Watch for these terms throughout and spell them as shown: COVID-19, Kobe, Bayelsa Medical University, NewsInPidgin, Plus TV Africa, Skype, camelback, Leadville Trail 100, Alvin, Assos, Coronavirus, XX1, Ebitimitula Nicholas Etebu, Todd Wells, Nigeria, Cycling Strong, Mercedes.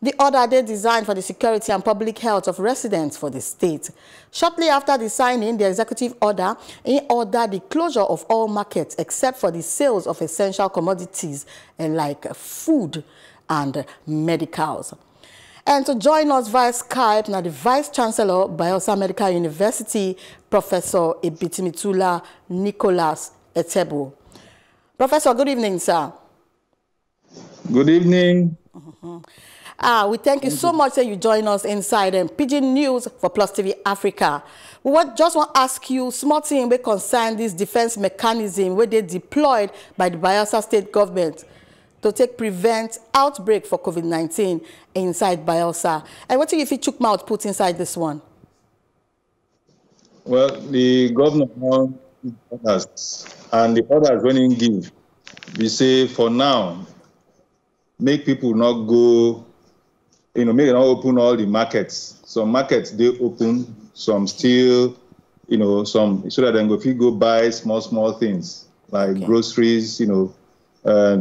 The order they designed for the security and public health of residents for the state. Shortly after the signing, the executive order ordered the closure of all markets except for the sales of essential commodities and like food and medicals. And to join us via Skype now, the Vice Chancellor of Bayelsa Medical University, Professor Ebitimitula Nicholas Etebu. Professor, good evening, sir. Good evening. We thank you so much that you join us inside and Pidgin News for Plus TV Africa. We just want to ask you, small thing we concern this defense mechanism where they deployed by the Bayelsa State Government to prevent outbreak for COVID-19 inside Bayelsa. And what if you took mouth put inside this one? Well, the governor and the others running give. We say for now, make people not go, you know, make it not open all the markets. Some markets they open, some still, you know, some so that then if you go buy small things like groceries, you know,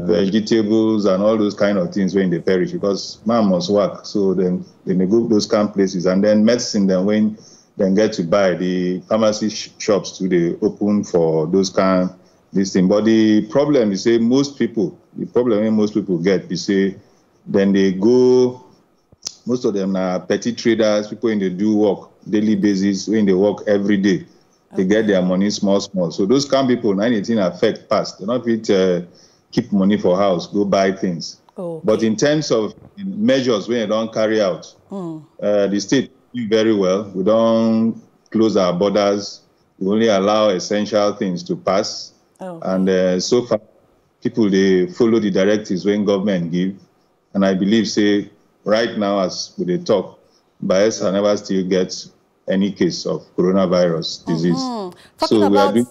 vegetables and all those kind of things when they perish because man must work. So then they may go those kind of places and then medicine then when then get to buy the pharmacy shops to the open for those kind of this thing. But the problem is say most people. The problem most people get, you say, then they go, most of them are petty traders, people when they do work, daily basis, when they work every day, they get their money small. So those kind of people, 19 affect past. They're not fit to keep money for house, go buy things. Oh, okay. But in terms of measures when they don't carry out, the state do very well. We don't close our borders. We only allow essential things to pass. Oh. And so far, people, they follow the directives when government give. And I believe, say, right now, as they talk, Bayelsa never still gets any case of coronavirus disease. Talking so about, we are doing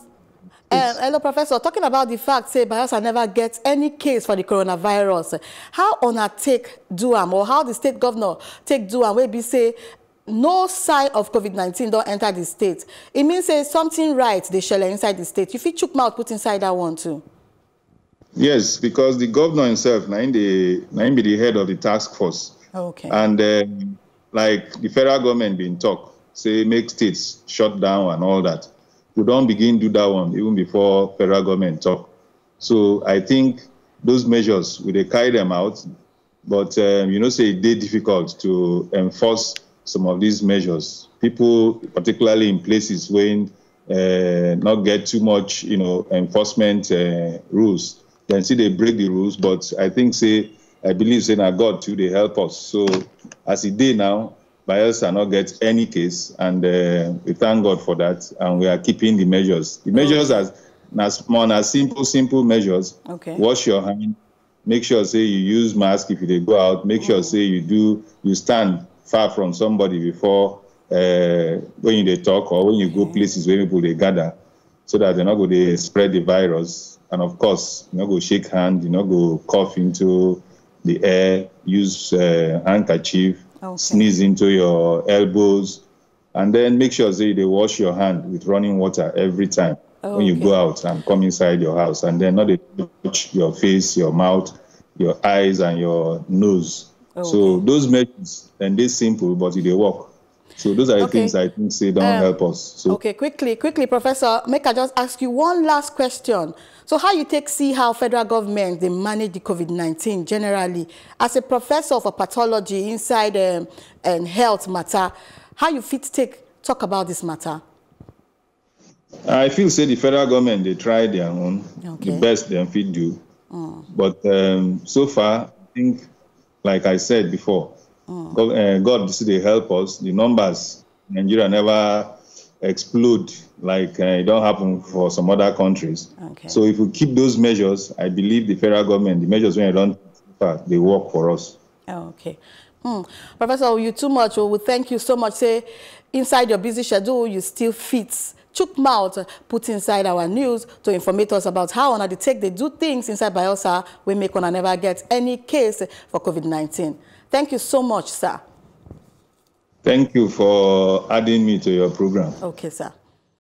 hello, Professor. Talking about the fact, say, Bayelsa never gets any case for the coronavirus. How on a take Duam or how the state governor take Duam where be say, no sign of COVID-19 don't enter the state. It means, say, something right, they shall inside the state. If you chook mouth, put inside that one, too. Yes, because the governor himself, now be the head of the task force. Okay. And like the federal government been talk, say make states shut down and all that. We don't begin do that one even before federal government talk. So I think those measures, we they carry them out, but you know, say they're difficult to enforce some of these measures. People, particularly in places when not get too much, you know, enforcement rules. Then see they break the rules, but I think say I believe say now God too they help us. So as it did now, Bayelsa not get any case, and we thank God for that, and we are keeping the measures. The measures are simple measures. Okay. Wash your hand, make sure say you use mask if you go out, make sure say you stand far from somebody before when they talk or when you go places where people they gather, so that they're not going to spread the virus. And of course, you know, go shake hand, you know, go cough into the air, use handkerchief, sneeze into your elbows, and then make sure they wash your hand with running water every time when you go out and come inside your house, and then not touch your face, your mouth, your eyes, and your nose. So those measures, and they're simple, but they work. So those are the things I think say don't help us. So. Okay, quickly, Professor, make I just ask you one last question. So how you see how federal government, they manage the COVID-19 generally? As a professor for pathology inside and health matter, how you talk about this matter? I feel say the federal government, they try their own, the best they fit do. But so far, I think, like I said before, God, they help us. The numbers in Nigeria never explode like it don't happen for some other countries. So if we keep those measures, I believe the federal government, the measures when they don't, they work for us. Okay. Professor, you too much. We thank you so much. Say, inside your busy schedule, you still fit. Chook mouth, put inside our news to informate us about how on the take they do things inside Bayelsa. We make one never get any case for COVID-19. Thank you so much, sir. Thank you for adding me to your program. Okay, sir.